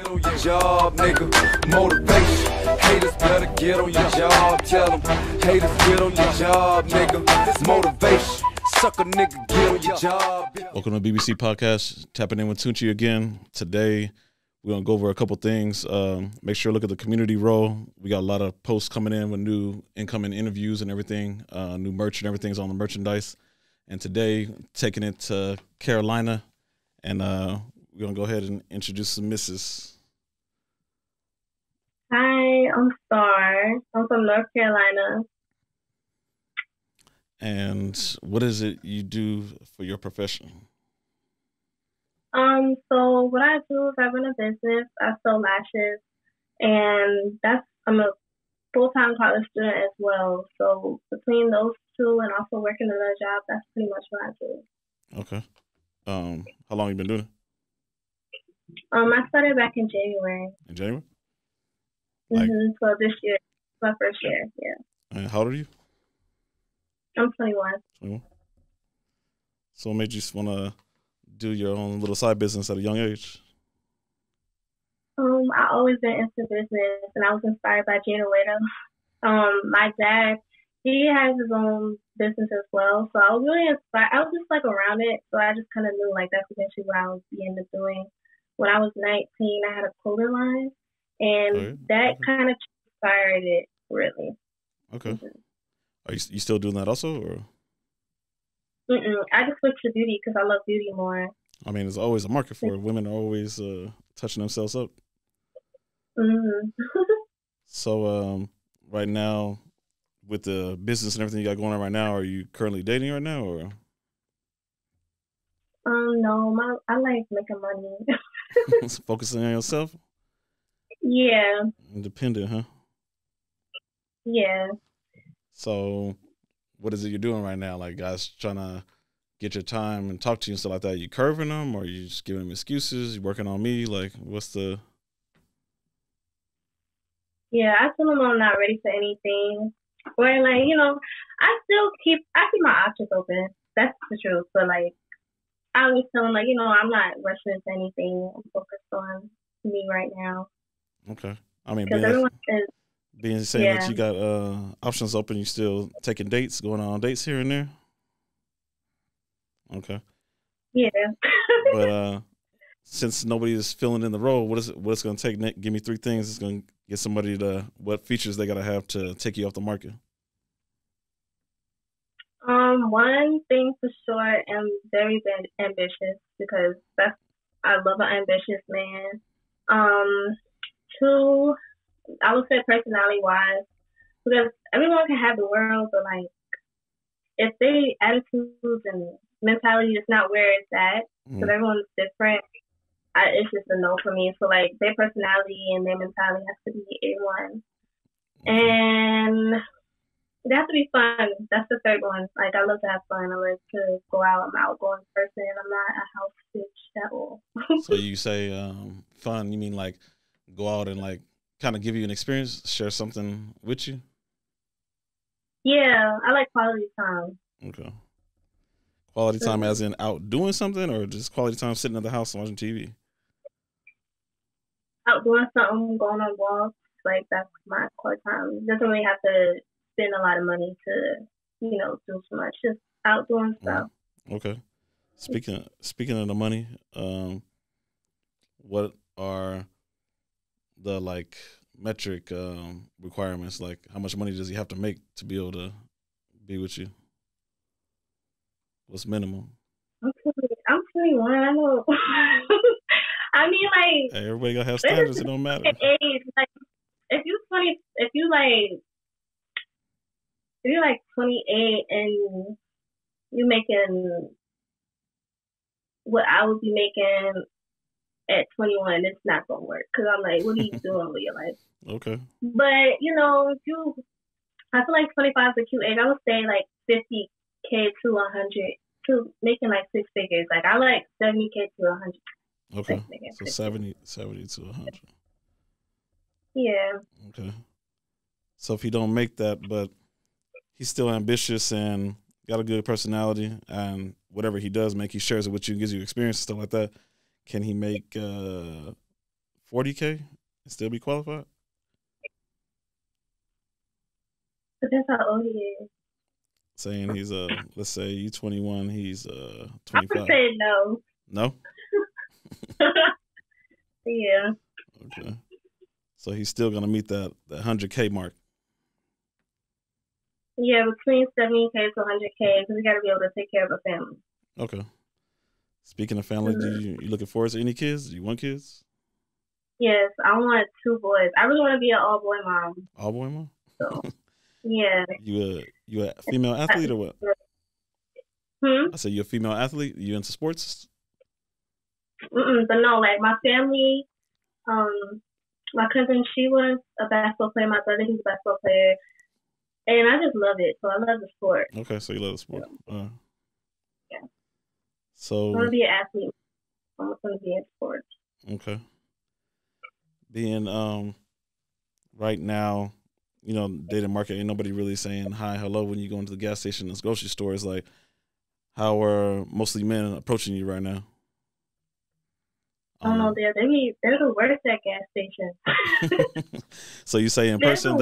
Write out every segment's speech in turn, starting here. Get on your job, nigga. Motivation. Haters better get on your job. Tell them. Haters get on your job, nigga. It's motivation. Suck a nigga, get on your job. Welcome to BBC Podcast. Tapping in with Toonchi again. Today, we're going to go over a couple things. Make sure to look at the community roll. We got a lot of posts coming in with new incoming interviews and everything. New merch and everything's on the merchandise. And today, taking it to Carolina. And we're going to go ahead and introduce some misses. Hi, I'm Star. I'm from North Carolina. And what is it you do for your profession? So what I do is I run a business. I sell lashes, and I'm a full-time college student as well. So between those two and also working another job, that's pretty much what I do. Okay. How long you been doing it? I started back in January. In January? Like, so this year, my first year, yeah. And how old are you? I'm 21. 21. So what made you want to do your own little side business at a young age? I always been into business, and I was inspired by Gina Weta. My dad, he has his own business as well, so I was really inspired. I was just like around it, so I just kind of knew like that's eventually what I would end up doing. When I was 19, I had a clothing line, and that kind of inspired it, really. Okay. Are you still doing that also, or? I just switched to beauty because I love beauty more. I mean, there's always a market for it. Women are always touching themselves up. So right now, with the business and everything you got going on right now, are you currently dating right now, or? No, I like making money. Focusing on yourself? Yeah. Independent, huh? Yeah. So what is it you're doing right now? Like, guys trying to get your time and talk to you and stuff like that. You curving them, or you just giving them excuses? You working on me? Like, what's the? Yeah, I tell them I'm not ready for anything. Or like, you know, I keep my options open. That's the truth. But like, I always tell them like, you know, I'm not rushing into anything. I'm focused on me right now. Okay, I mean, because everyone says. Being saying that you got options open, you still taking dates, going on dates here and there? Okay. Yeah. But since nobody is filling in the role, what it's going to take? Nick, give me three things. It's going to get somebody to, what features they got to have to take you off the market? One thing for sure, I'm very ambitious, because I love an ambitious man. Two, I would say personality-wise, because everyone can have the world, but like, if their attitudes and mentality is not where it's at, because everyone's different, it's just a no for me. So like, their personality and their mentality has to be A1. And they have to be fun. That's the third one. Like, I love to have fun. I like to go out. I'm an outgoing person. I'm not a house bitch at all. So you say fun, you mean like go out and like, kind of give you an experience, share something with you? Yeah, I like quality time. Okay. Quality time as in out doing something, or just quality time sitting at the house and watching TV? Out doing something, going on walks, like that's my quality time. Doesn't really have to spend a lot of money to, you know, do so much. Just out doing stuff. Okay. Speaking of the money, what are the like metric requirements? Like, how much money does he have to make to be able to be with you? What's minimum? I'm 21. I know. I mean, like, hey, everybody gotta have standards. It don't matter. Age, like, if you're like 28 and you're making what I would be making at 21, it's not gonna work, because I'm like, what are you doing with your life? Okay. But you know, I feel like 25 is a cute age. I would say like 50K to 100 to making like six figures. Like, I like 70K to 100. Okay. So 70 to 100. Yeah. Okay. So if he don't make that, but he's still ambitious and got a good personality, and whatever he does make, he shares it with you, gives you experience and stuff like that. Can he make $40K and still be qualified? But that's how old he is. Saying he's a, let's say you 21, he's 25. I would say no. No? Yeah. Okay. So he's still gonna meet that 100K mark. Yeah, between 70K to 100K, because we gotta be able to take care of a family. Okay. Speaking of family, do you looking forward to any kids? Do you want kids? Yes, I want 2 boys. I really want to be an all boy mom. All boy mom. So, yeah. You a female athlete or what? I said you a female athlete. You into sports? But no, like my family, my cousin, she was a basketball player. My brother, he's a basketball player, and I just love it. So I love the sport. Okay, so you love the sport. Yeah. Yeah. So I want to be an athlete. I'm going to be in sports. Okay. Being right now, you know, dating market, ain't nobody really saying hi, hello when you go into the gas station and grocery store. It's like, how are mostly men approaching you right now? Oh, they're the worst at gas stations. So you say in person?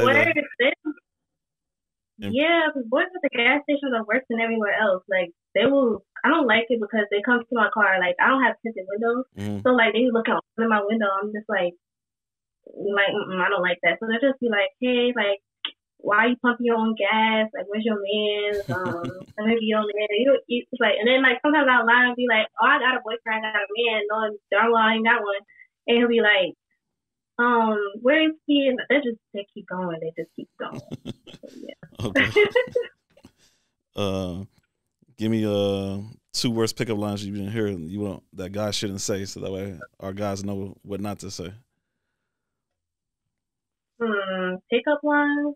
Yeah, because boys at the gas stations are worse than everywhere else. Like, they will, I don't like it because they come to my car, like, I don't have tinted windows. So, like, they look out of my window. I'm just like I don't like that. So they'll just be like, hey, like, why are you pumping your own gas? Like, where's your man? Maybe your man. It's like, and then, like, sometimes I'll lie and be like, oh, I got a boyfriend, I got a man. No, darn well, I ain't got one. And he'll be like, where is he? And they keep going. So, yeah. Okay. Give me 2 worst pickup lines you've been hearing. You want that guys shouldn't say, so that way our guys know what not to say. Pickup lines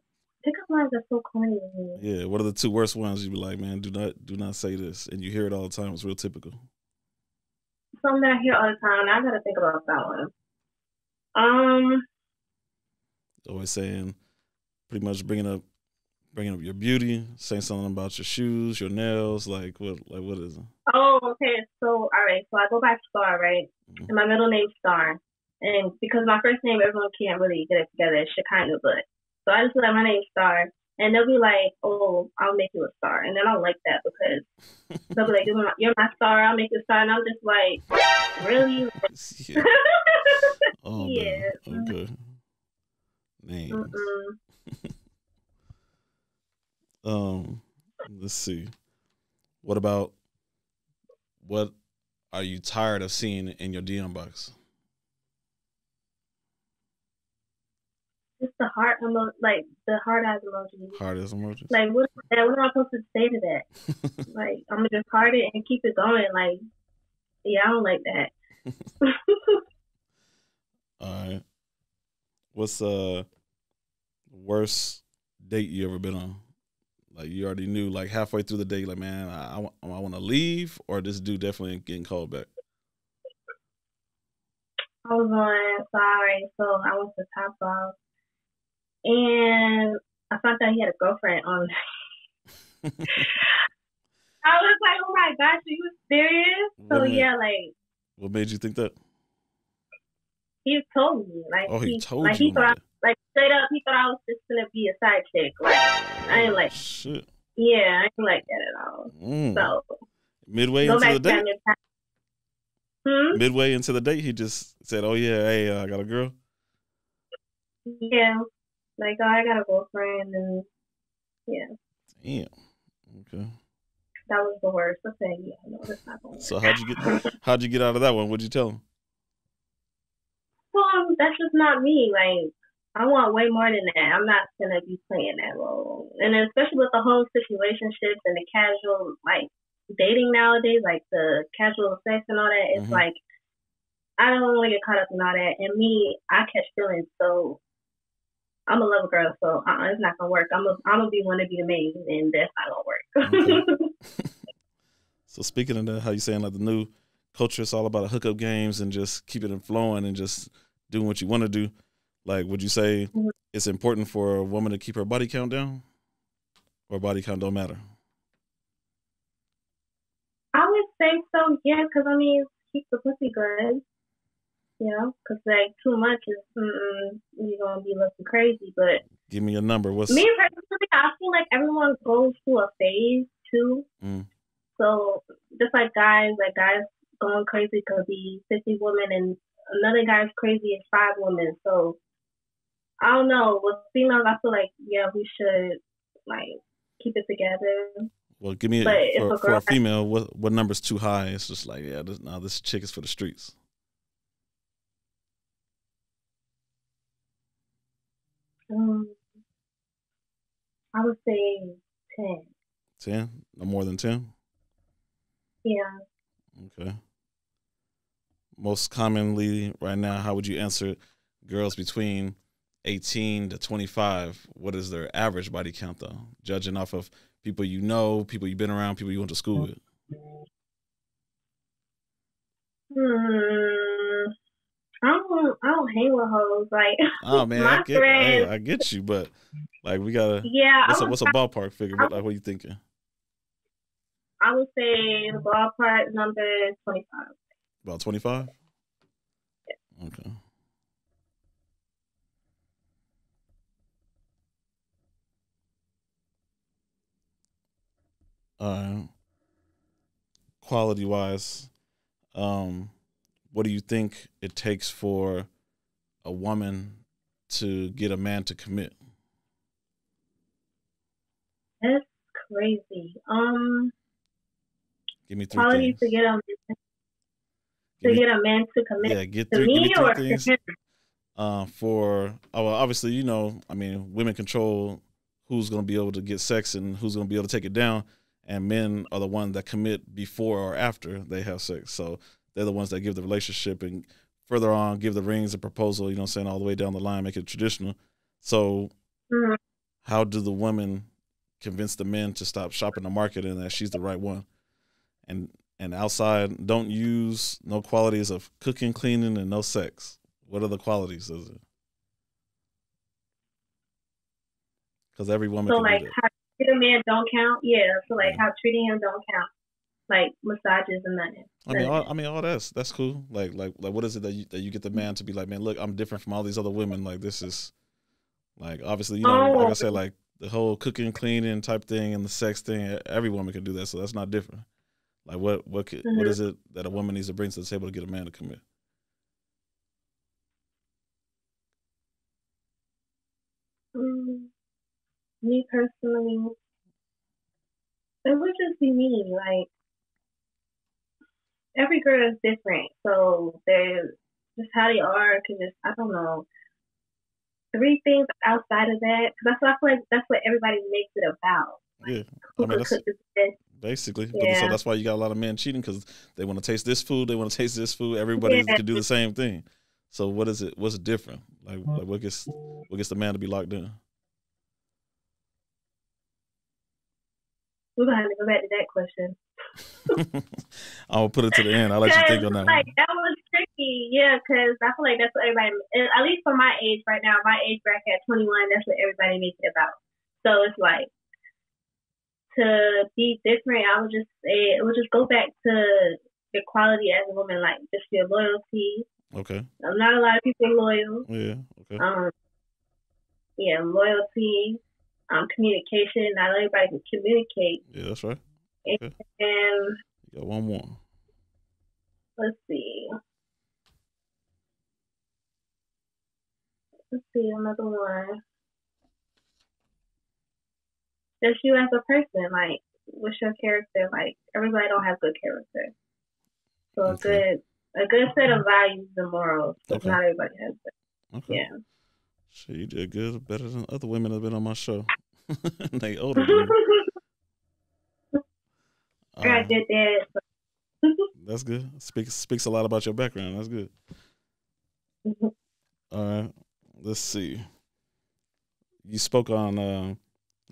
are so corny. Yeah, what are the 2 worst ones? You'd be like, man, do not say this, and you hear it all the time. It's real typical. Something that I hear all the time. I gotta think about that one. Always saying, pretty much bringing up your beauty, saying something about your shoes, your nails, like what is it? Oh, okay. So all right, so I go by Star, right? And my middle name's Star. And because my first name, everyone can't really get it together. It's Shekinah, but so I just let my name Star, and they'll be like, "Oh, I'll make you a star," and then I don't like that because they'll be like, "You're my star. I'll make you a star," and I'm just like, "Really?" Yeah. Oh, yeah. Man. Okay. Names. Let's see. What are you tired of seeing in your DM box? Just the heart emoji, like the heart eyes emoji. Heart eyes emoji. Like what am I supposed to say to that? Like I'm gonna just heart it and keep it going. Like yeah, I don't like that. All right. What's the worst date you ever been on? Like you already knew, like halfway through the date, like man, I want to leave, or this dude definitely getting called back. I was on sorry, so I went to Top Off. And I found out he had a girlfriend on. I was like, oh my gosh, are you serious? So yeah, like. What made you think that? He told me, like. Oh, he told like, you. He thought, like straight up, he thought I was just gonna be a side chick. Like I ain't like. Shit. Yeah, I ain't like that at all. So. Midway into the date. Midway into the date, he just said, "Oh yeah, hey, I got a girl." Yeah. Like, oh, I got a girlfriend, and yeah. Damn. Okay. That was the worst. Okay, yeah, no, that's not going to work. So how'd you get out of that one? What'd you tell him? Well, that's just not me. Like, I want way more than that. I'm not gonna be playing that role, and especially with the whole situationships and the casual like dating nowadays, like the casual sex and all that. It's like I don't want to get caught up in all that. And me, I catch feelings, so. I'm a lover girl, so it's not gonna work. I'm gonna be one to be the maid, and that's not gonna work. Okay. So speaking of that, how you saying like the new culture is all about hookup games and just keep it flowing and just doing what you want to do. Like, would you say it's important for a woman to keep her body count down, or body count don't matter? I would say so, yeah, because I mean, keep the pussy good. because like too much is you're gonna be looking crazy. But give me your number. What's me personally? I feel like everyone goes through a phase too. Mm. So just like guys going crazy could be 50 women, and another guy's crazy is 5 women. So I don't know. With females, I feel like we should like keep it together. Well, give me for a female, what number's too high? It's just like this chick is for the streets. I would say 10. 10? No more than 10? Yeah. Okay. Most commonly right now, how would you answer girls between 18 to 25? What is their average body count, though? Judging off of people you know, people you've been around, people you went to school with. I don't hang with hoes. Like, oh man, I get you, but like we gotta. Yeah. What's a ballpark figure? Like, what are you thinking? I would say the ballpark number 25. About 25? Yeah. Okay. Quality wise, what do you think it takes for a woman to get a man to commit? That's crazy. Give me 3 qualities things. To get a man to commit. Yeah, give me three things. Obviously, women control who's going to be able to get sex and who's going to be able to take it down, and men are the ones that commit before or after they have sex. So they're the ones that give the relationship and further on give the rings and proposal, you know what I'm saying, all the way down the line, make it traditional. So how do the women convince the men to stop shopping the market and that she's the right one? And outside, don't use no qualities of cooking, cleaning, and no sex. What are the qualities? Is it? Because every woman. So can like how treating a man don't count. Yeah. So like how treating him don't count. Like massages and nothing. I mean all that's cool. Like what is it that you get the man to be like, man, look, I'm different from all these other women. Like this is like obviously like I said, like the whole cooking, cleaning type thing and the sex thing. Every woman can do that, so that's not different. Like what is it that a woman needs to bring to the table to get a man to commit? Me personally, it would just be me. Like every girl is different, so they're just how they are. Cause just I don't know. 3 things outside of that, cause that's what I feel like. That's what everybody makes it about. Like, yeah, basically. Yeah. So that's why you got a lot of men cheating, because they want to taste this food. They want to taste this food. Everybody can do the same thing. So what is it? What's different? Like what gets the man to be locked in? We're gonna have to go back to that question. I'll put it to the end. I'll let you think on that. That was tricky, yeah, because I feel like that's what everybody, at least for my age right now, my age bracket at 21, that's what everybody makes it about. So it's like to be different. I would just say it would just go back to your quality as a woman, like just your loyalty. Okay. Not a lot of people are loyal. Yeah. Okay. Loyalty. Communication. Not everybody can communicate. Yeah, that's right. Okay. And you got one more. Let's see another one. Just you as a person, like what's your character? Like everybody don't have good character. So a good set of values and morals. But not everybody has that. Okay. Yeah. Shit, you did good, better than other women that have been on my show. They older. I did that. That's good. Speaks a lot about your background. That's good. All right. Let's see. You spoke on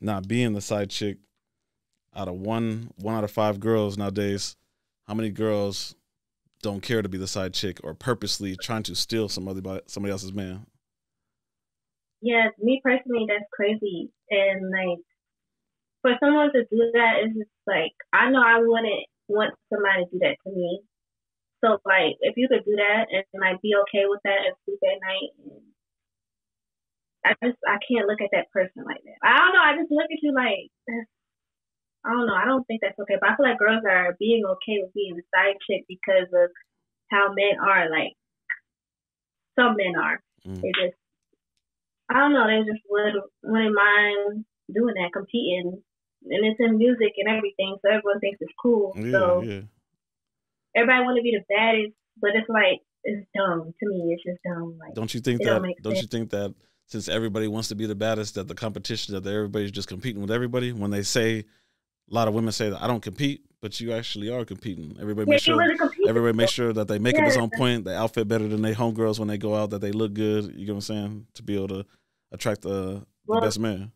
not being the side chick. Out of one out of 5 girls nowadays, how many girls don't care to be the side chick or purposely trying to steal somebody else's man? Yeah, me personally, that's crazy. And, like, for someone to do that is just, like, I know I wouldn't want somebody to do that to me. So, like, if you could do that and, like, be okay with that and sleep at night, I can't look at that person like that. I don't know. I just look at you like, I don't know. I don't think that's okay. But I feel like girls are being okay with being a side chick because of how men are. Like, some men are. Mm. They just, I don't know. They just wouldn't mind doing that, competing. And it's in music and everything, so everyone thinks it's cool. Yeah, so yeah. Everybody want to be the baddest, but it's like, it's dumb to me. It's just dumb. Like, don't you think that since everybody wants to be the baddest, that the competition, that everybody's just competing with everybody? When they say, a lot of women say that I don't compete, but you actually are competing. Everybody makes sure that they make up this on point, they outfit better than they homegirls when they go out, that they look good. You know what I'm saying? To be able to attract the best man.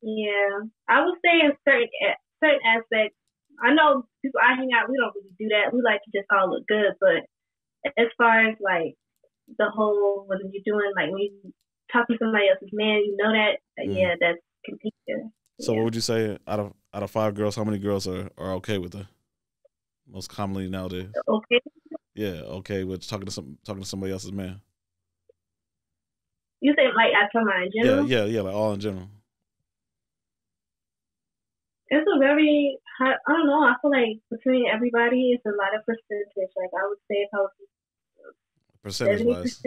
Yeah, I would say in certain aspects. I know people I hang out, we don't really do that. We like to just all look good, but as far as like the whole, what are you doing? Like when you talk to somebody else's man, you know that, yeah, that's competing. So what would you say out of 5 girls, how many girls are okay with her? Most commonly nowadays. Okay. Yeah, okay with talking to somebody else's man. You say like I come out in general? Yeah, like all in general. It's a very, I don't know, I feel like between everybody, it's a lot of percentage. Like, I would say if I was percentage-wise.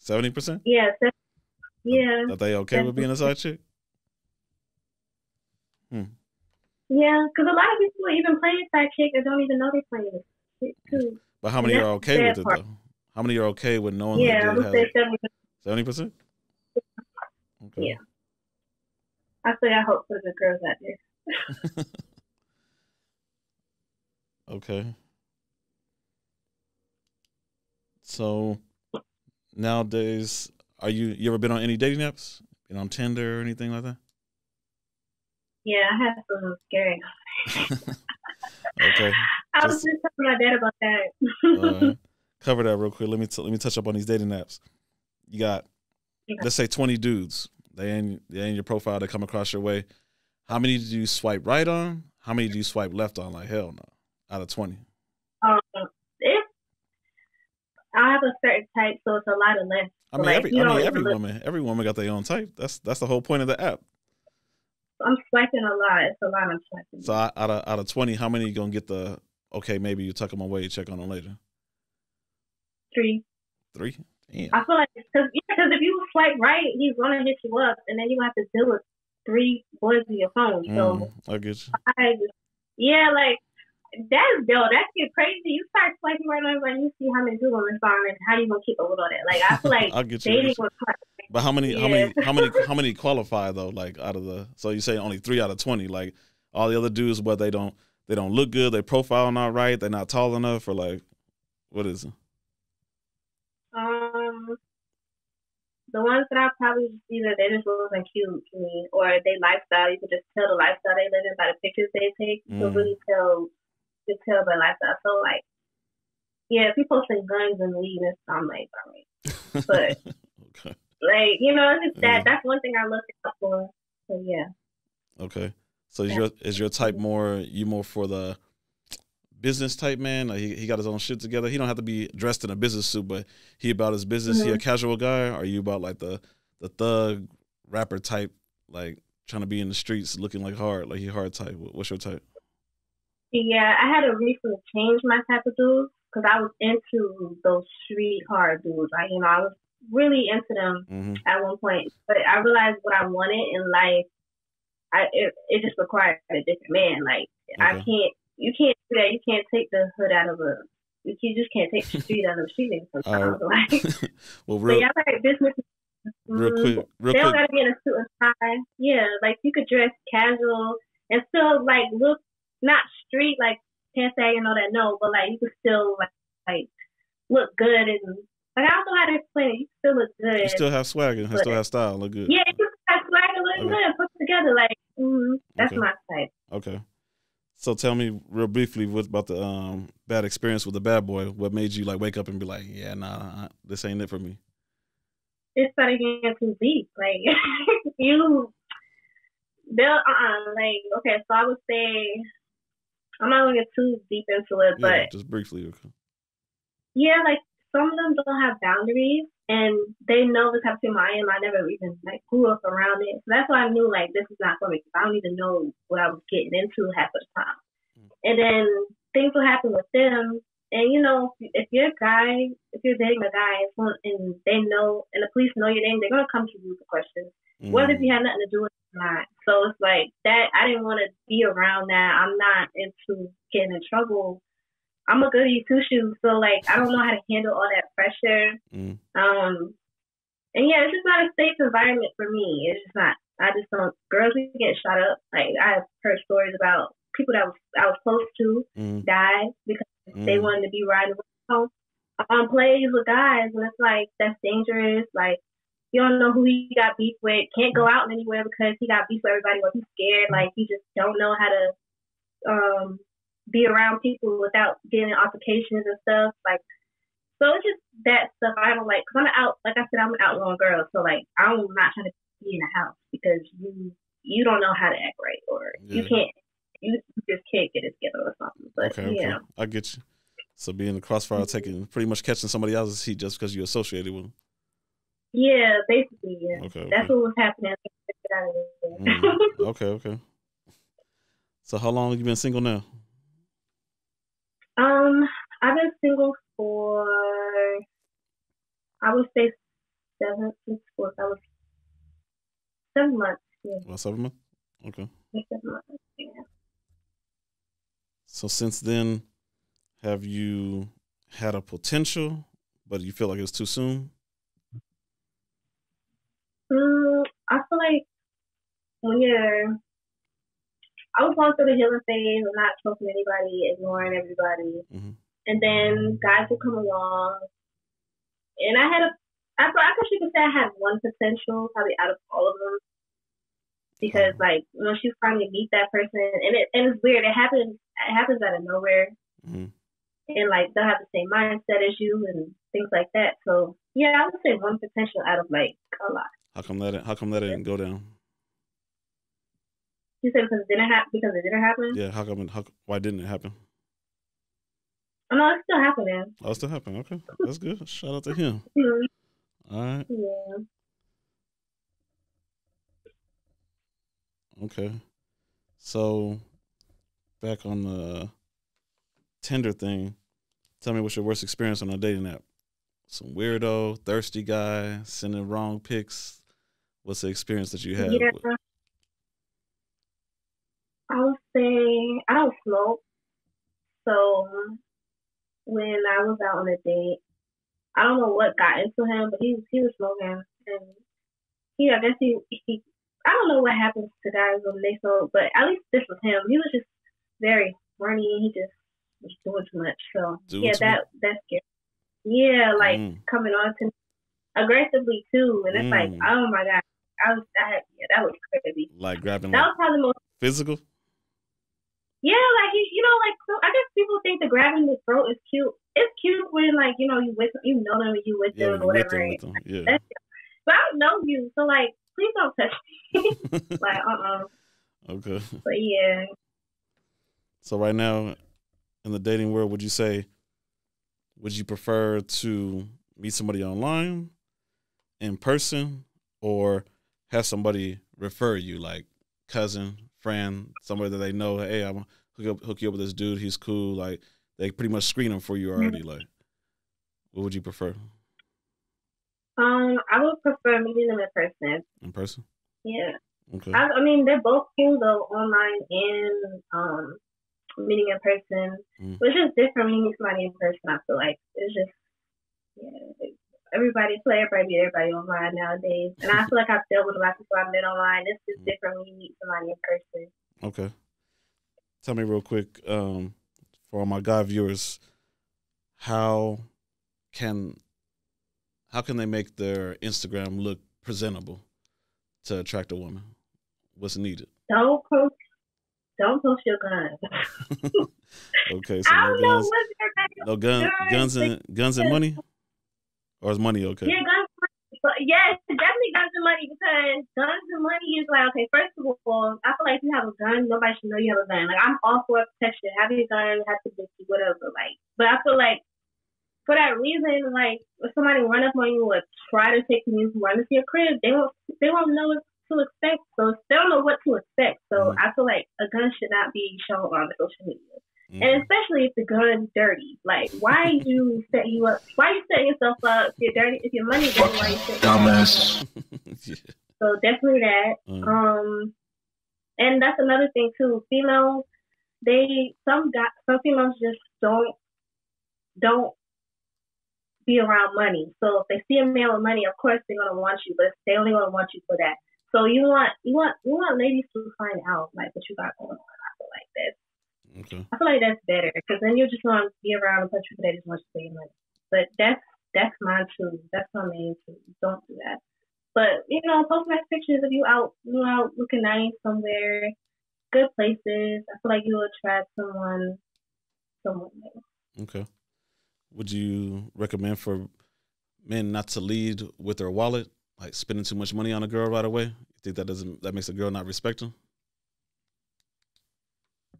70%? Yeah. Yeah. Are they okay with being a side chick? Hmm. Yeah, because a lot of people even play a side chick and don't even know they're playing a side chick, too. But how many are okay with it, though? How many are okay with knowing that they have it? Yeah, I would say 70%. 70%? Okay. Yeah. I still got hope for the girls out there. Okay. So nowadays, are you ever been on any dating apps? Been on Tinder or anything like that? Yeah, I have some scary. Okay. I was just talking to my dad about that. Cover that real quick. Let me touch up on these dating apps. You got, let's say 20 dudes. They in your profile. They come across your way. How many do you swipe right on? How many do you swipe left on? Like, hell no. Out of 20. I have a certain type, so it's a lot of left. I mean, every woman got their own type. That's the whole point of the app. I'm swiping a lot. It's a lot I'm swiping. So out of 20, how many are you going to get the, okay, maybe you tuck them away, check on them later? 3. 3? Damn. I feel like, because if you swipe right, he's going to hit you up, and then you have to deal with 3 boys in your phone. So I get you. Like that's dope. That get crazy. You start swiping right over and you see how many people respond and how you gonna keep up with all that. Like I feel like I get you. But how many qualify though? Like out of the, so you say only 3 out of 20. Like all the other dudes, but they don't look good. They profile not right. They're not tall enough, or like what is it? The ones that I probably just either they just wasn't cute to me, or they lifestyle. You could just tell the lifestyle they live in by the pictures they take. You can really tell by lifestyle. So like, yeah, if you posting guns and weed, I'm like, all right. But okay. Like you know, it's just that. That's one thing I look out for. So yeah. Okay, so is your type more for the business type man? Like he got his own shit together. He don't have to be dressed in a business suit, but he about his business. He a casual guy. Are you about like the thug rapper type, like trying to be in the streets looking like hard, like he hard type? What's your type? Yeah, I had to recently change my type of dudes because I was into those street hard dudes. Like you know, I was really into them at one point, but I realized what I wanted in life. It just required a different man. Like I can't. You can't do that. You can't take the hood out of a. You just can't take the street out of a street sometimes. Like, well, y'all like business. Real quick. They don't gotta be in a suit and tie. Yeah, like you could dress casual and still like look not street like pantag and all that. No, but like you could still like look good and like I don't know how to explain it. You still look good. You still have swagger. You still have style. Look good. Yeah, you still have swagger. Look good. Put together like that's my type. Okay. So tell me real briefly what about the bad experience with the bad boy. What made you like wake up and be like, yeah, nah, this ain't it for me? It started getting too deep. Like so I would say I'm not gonna get too deep into it, but just briefly. Okay. Yeah, like some of them don't have boundaries and they know the type of people I am. I never even like grew up around it. So that's why I knew like this is not for me. I don't even know what I was getting into half of the time. Mm. And then things will happen with them. And, you know, if you're a guy, if you're dating a guy and they know, and the police know your name, they're going to come to you with questions. Mm. Whether you have nothing to do with it or not. So it's like that. I didn't want to be around that. I'm not into getting in trouble. I'm a goody two-shoes, so, like, I don't know how to handle all that pressure. Mm. And, yeah, it's just not a safe environment for me. It's just not. I just don't. Girls get shot up. Like, I've heard stories about people that I was close to die because they wanted to be riding home on plays with guys. And it's like, that's dangerous. Like, you don't know who he got beef with. Can't go out anywhere because he got beef with everybody or he's scared. Like, you just don't know how to be around people without getting altercations and stuff. Like, so it's just that stuff I don't like. Cause I'm out, like I said, I'm an outlaw girl. So like, I'm not trying to be in a house because you don't know how to act right, or you just can't get it together or something. But okay. I get you. So being the crossfire, pretty much catching somebody else's heat just because you associated with them. Yeah, basically. Yeah. Okay. That's what was happening. Okay. So how long have you been single now? I've been single for, I would say 7 months. Yeah. Well, 7 months? Okay. 7 months, yeah. So since then, have you had a potential, but you feel like it's too soon? I feel like when you're... I was going through the healing phase of not trusting anybody, ignoring everybody. Mm-hmm. And then guys would come along. And I guess you could say I had one potential, probably out of all of them. Because, like, once you finally meet that person, and it's weird. It happens out of nowhere. Mm-hmm. And, like, they'll have the same mindset as you and things like that. So, yeah, I would say one potential out of, like, a lot. How come that didn't go down? You said because it didn't happen? Yeah, why didn't it happen? Oh, no, it's still happening. Oh, it's still happening. Okay, that's good. Shout out to him. All right. Yeah. Okay. So, back on the Tinder thing, tell me what's your worst experience on a dating app? Some weirdo, thirsty guy, sending wrong pics. What's the experience that you had? Yeah. I would say I don't smoke, so when I was out on a date, I don't know what got into him, but he was smoking, and I guess he I don't know what happens to guys when they smoke, but at least this was him. He was just very horny. He just was doing too much, so that's scary. Yeah, like coming on to me aggressively too, and it's like, oh my god, that was crazy. Like grabbing that was probably the most physical. Yeah, like, you know, like, so I guess people think the grabbing the throat is cute. It's cute when, like, you know, you know them, or whatever. Yeah. That's it. But I don't know you, so, like, please don't touch me. Like, Okay. But, yeah. So, right now, in the dating world, would you prefer to meet somebody online, in person, or have somebody refer you, like, cousin, friend, somebody that they know, hey, I'm going to hook you up with this dude, he's cool. Like, they pretty much screen him for you already. Like, what would you prefer? I would prefer meeting them in person. In person? Yeah. Okay. I mean, they're both cool, though, online and meeting in person. But it's just different when you meet somebody in person, I feel like. It's just, yeah, everybody online nowadays, and I feel like I've dealt with a lot of people I've met online. It's just different when you meet somebody in person. Okay, tell me real quick, for all my guy viewers, how can they make their Instagram look presentable to attract a woman? What's needed? Don't post your gun. Okay, so guns and money. Or is money okay? Yeah, guns and money. But yes, definitely guns and money, because guns and money is like, okay, first of all, I feel like if you have a gun, nobody should know you have a gun. Like, I'm all for protection. Have your gun, have to bitch you, whatever. Like, but I feel like for that reason, like, if somebody run up on you or try to take you run into your crib, they won't know what to expect. So they don't know what to expect. So I feel like a gun should not be shown on social media. And especially if the gun's dirty. Like, why you set you up? Why you setting yourself up? If you're dirty, if your money's dirty, why you set yourself up? Dumbass. So definitely that. And that's another thing too. Females, some females just don't be around money. So if they see a man with money, of course they're gonna want you, but they only gonna want you for that. So you want ladies to find out like what you got going on. I feel like that. Okay. I feel like that's better because then you're just going to be around a bunch of people that just want to pay money. But that's my truth. That's my main truth. Don't do that. But, you know, post nice pictures of you out, looking nice somewhere, good places. I feel like you'll attract someone else. Okay. Would you recommend for men not to lead with their wallet, like spending too much money on a girl right away? You think that makes a girl not respect them?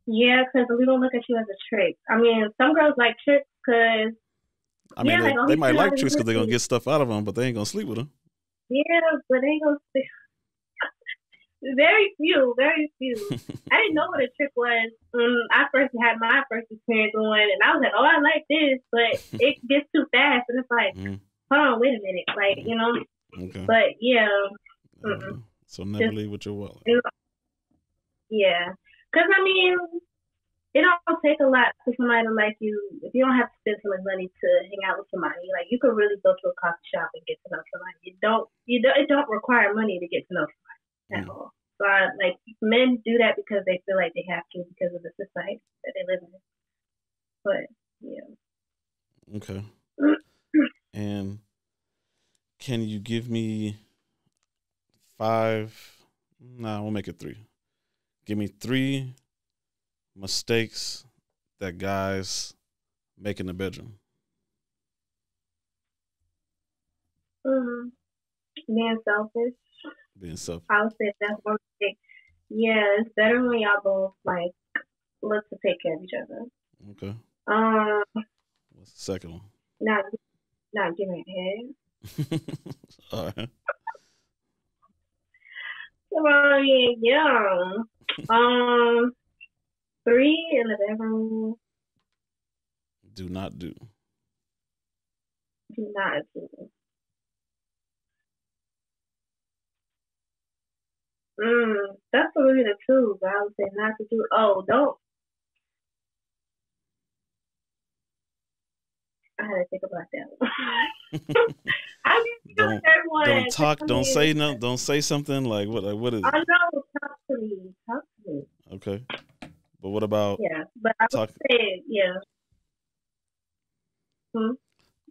Yeah, because we don't look at you as a trick. I mean, some girls like tricks because... I mean, they might like tricks because they're going to get stuff out of them, but they ain't going to sleep with them. Yeah, but they ain't going to sleep. Very few, very few. I didn't know what a trick was when I first had my first experience going, and I was like, oh, I like this, but it gets too fast, and it's like, hold on, wait a minute, like, you know? Okay. But, yeah. So never leave with your wallet. You know, yeah. Because, I mean, it don't take a lot for somebody to like you. If you don't have to spend so much money to hang out with somebody, like, you could really go to a coffee shop and get to know somebody. It don't require money to get to know somebody at all. So, like, men do that because they feel like they have to because of the society that they live in. But, yeah. Okay. And can you give me we'll make it 3. Give me 3 mistakes that guys make in the bedroom. Being selfish. Being selfish. I would say that's one mistake. Yeah, it's better when y'all both like look to take care of each other. Okay. What's the second one? Not giving head. All right. Well, yeah. 3 in the bedroom. Do not do. That's really the truth. I would say not to do. Oh, don't. I had to think about that one. Don't talk. Don't say no. Don't say something like what? Like what is? I know. Talk to me. Okay, but what about? Yeah, but I would say yeah. What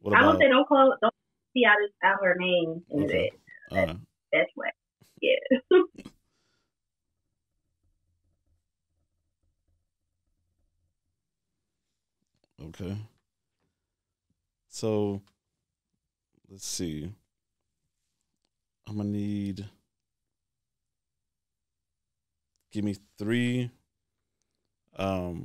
about, I would say don't see out her name in okay. It. That's what. Yeah. Okay. So, let's see. I'm going to need... Give me 3... how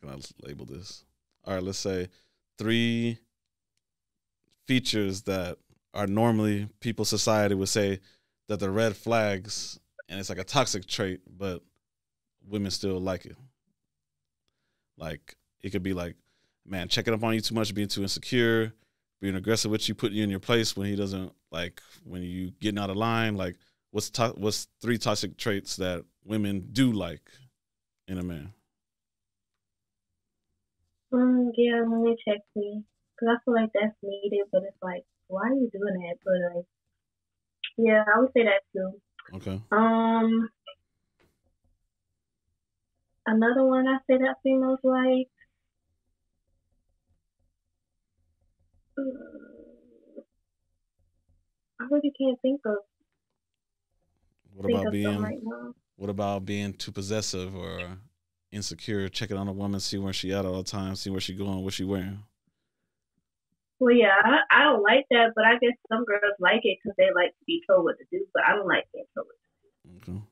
can I label this? All right, let's say 3 features that are normally people's society would say that they're red flags, and it's like a toxic trait, but women still like it. Like... It could be like, man, checking up on you too much, being too insecure, being aggressive with you, putting you in your place when he doesn't like when you getting out of line. Like, what's 3 toxic traits that women do like in a man? Yeah, when they check me, because I feel like that's needed, but it's like, why are you doing that? But like, yeah, I would say that too. Okay. Another one I say that females like. I really can't think of. What about being too possessive or insecure? Checking on a woman, see where she at all the time, see where she going, what she wearing. Well, yeah, I don't like that, but I guess some girls like it because they like to be told what to do. But I don't like being told what to do. Okay.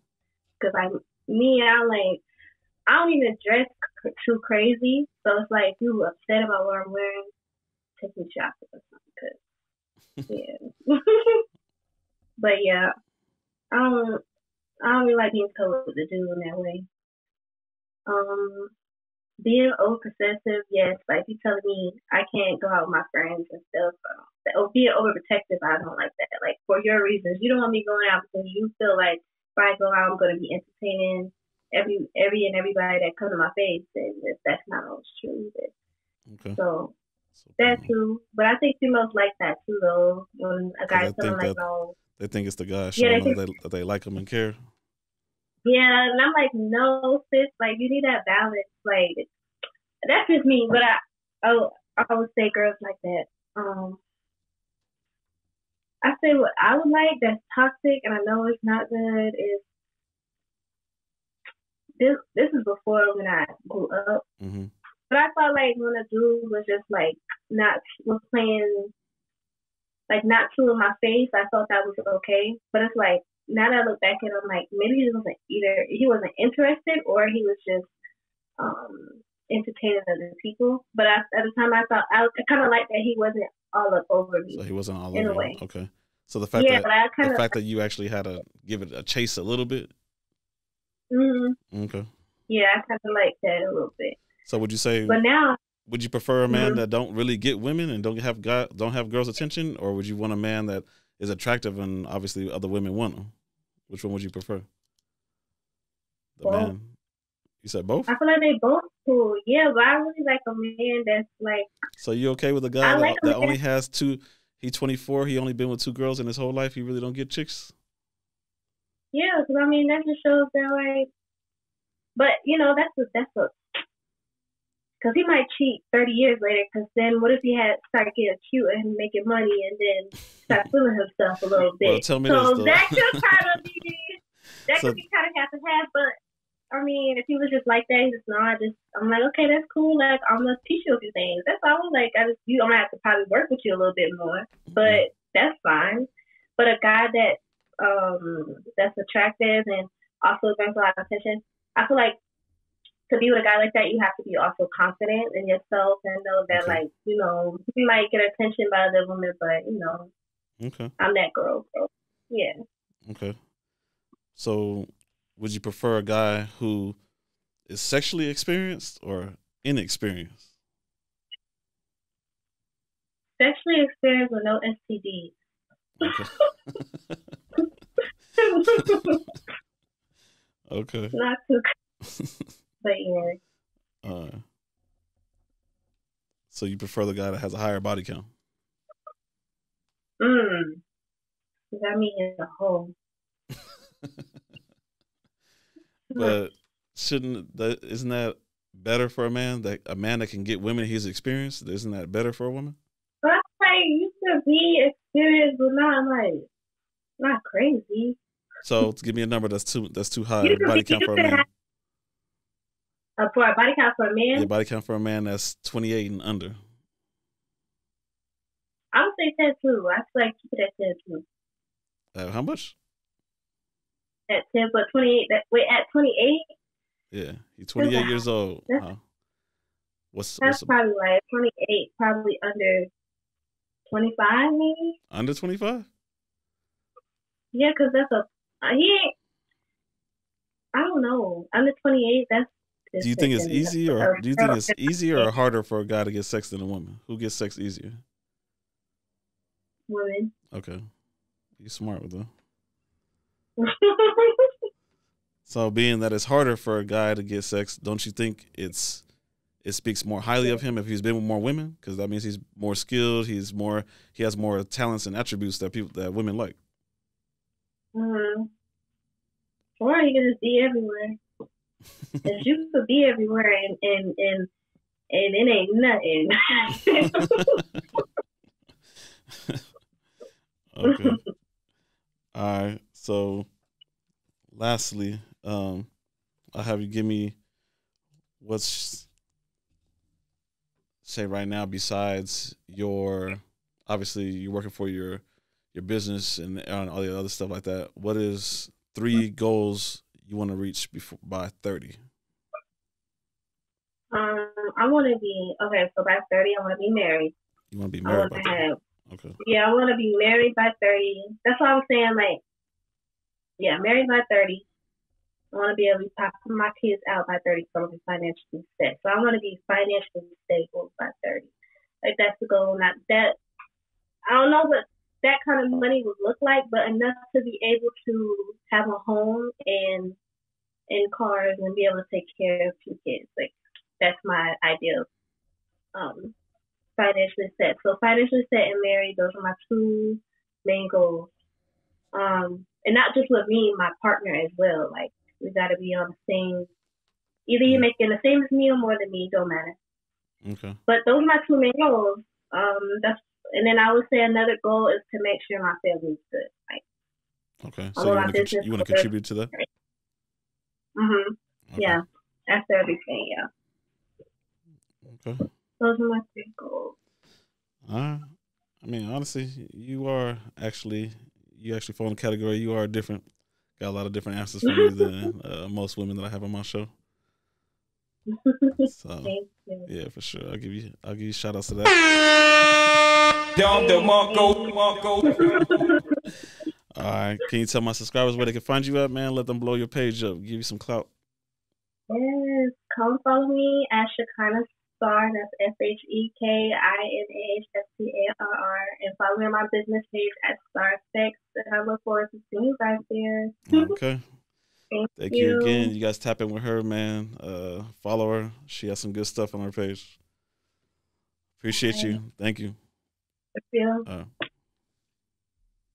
Because I like I don't even dress too crazy, so it's like you upset about what I'm wearing, take me shopping or something. Cause, yeah, but yeah, I don't really like being told what to do in that way. Being overprotective, yes, like you telling me I can't go out with my friends and stuff. Or being overprotective, I don't like that. Like for your reasons, you don't want me going out because you feel like if I go out, I'm going to be entertaining everybody that comes to my face, and if that's not always true. Okay. So that's true. But I think females like that too, though. When a guy feels like, oh, they think it's the guy showing that they like him and care. Yeah, and I'm like, no, sis, like you need that balance. Like that's just me, but I would say girls like that. I say what I would like that's toxic, and I know it's not good. Is this is before when I grew up, mm-hmm. but I felt like when a dude was just like not true in my face, I thought that was okay. But it's like, now that I look back at him, like maybe he wasn't interested, or he was just entertaining other people. But at the time, I thought I kind of liked that he wasn't all up over me. So he wasn't all over you. Okay. So the fact that you actually had to give it a chase a little bit. Mm-hmm. Okay. Yeah, I kind of like that a little bit. So would you say? But now, would you prefer a man mm-hmm. that don't really get women and don't have girls' attention, or would you want a man that is attractive and obviously other women want him? Which one would you prefer? Man. You said both? I feel like they both cool. Yeah, but I really like a man that's like... So you okay with a guy that only has two... He 24, he only been with two girls in his whole life, he really don't get chicks? Yeah, because I mean, that just shows that like... But, you know, that's a... Because he might cheat 30 years later, because then what if he had started getting cute and making money and then start feeling himself a little bit? Well, tell me so this, that could kind of be... That could be kind of half and half, but... I mean, if he was just like that, I'm like, okay, that's cool. Like, I'm gonna teach you a few things. That's all. Like, I'm gonna have to probably work with you a little bit more, but that's fine. But a guy that's attractive and also brings a lot of attention, I feel like to be with a guy like that, you have to be also confident in yourself and know that, like, you know, you might get attention by other women, but you know, I'm that girl, so yeah. Okay, so. Would you prefer a guy who is sexually experienced or inexperienced? Sexually experienced with no STDs. Okay. Okay. Not too crazy, but yeah. So you prefer the guy that has a higher body count? Does that mean it's a hole? But isn't that better for a man? That a man that can get women his experience, isn't that better for a woman? But I'm like, you should be experienced, but not crazy. So give me a number that's too high. Body count for a man. For a body count for a man. Yeah, body count for a man that's 28 and under. I would say 10 too. I feel like keep it at 10 too. How much? At 10, but 28. At 28. Yeah, he's 28 years old. Huh? That's probably like 28, probably under 25, maybe. Under 25. Yeah, because that's a he. Ain't, I don't know. Under 28. That's. Do you think it's easy, or do you think it's easier or harder for a guy to get sex than a woman? Who gets sex easier? Women. Okay, you smart with them. So being that it's harder for a guy to get sex, don't you think it speaks more highly of him if he's been with more women? Because that means he's more skilled, he has more talents and attributes that women like. Or you can just be everywhere. Because you could be everywhere and it ain't nothing. Okay. All right. So, lastly, I'll have you give me what's, say right now, besides obviously you're working for your business and all the other stuff like that. What is 3 goals you want to reach by 30? I want to be, okay, so by 30, I want to be married. You want to be married by 30? Okay. Yeah, I want to be married by 30. That's what I was saying, like, yeah, married by 30. I want to be able to pop my kids out by 30 so I'm going to be financially set. So I want to be financially stable by 30. Like, that's the goal. Not that, I don't know what that kind of money would look like, but enough to be able to have a home and cars and be able to take care of two kids. Like, that's my ideal. Financially set. So financially set and married, those are my two main goals. And not just with me, my partner as well. Like, we got to be on the same, either you're making the same as me or more than me, don't matter. Okay. But those are my two main goals. And then I would say another goal is to make sure my family's good. Like, okay. So you want to contribute to that? Mm-hmm. Okay. Yeah. After everything, yeah. Okay. Those are my three goals. I mean, honestly, you actually fall in the category. You are different. Got a lot of different answers for you than most women that I have on my show. So, yeah, for sure. I'll give you shout outs to that. All right. Can you tell my subscribers where they can find you at, man? Let them blow your page up. Give you some clout. Yes. Come follow me at Shekinah Star. That's ShekinahStar. And follow me on my business page at Star Sex. And I look forward to seeing you guys there. Okay. Thank you again. You guys tap in with her, man. Follow her. She has some good stuff on her page. Appreciate you. Thank you. Thank you.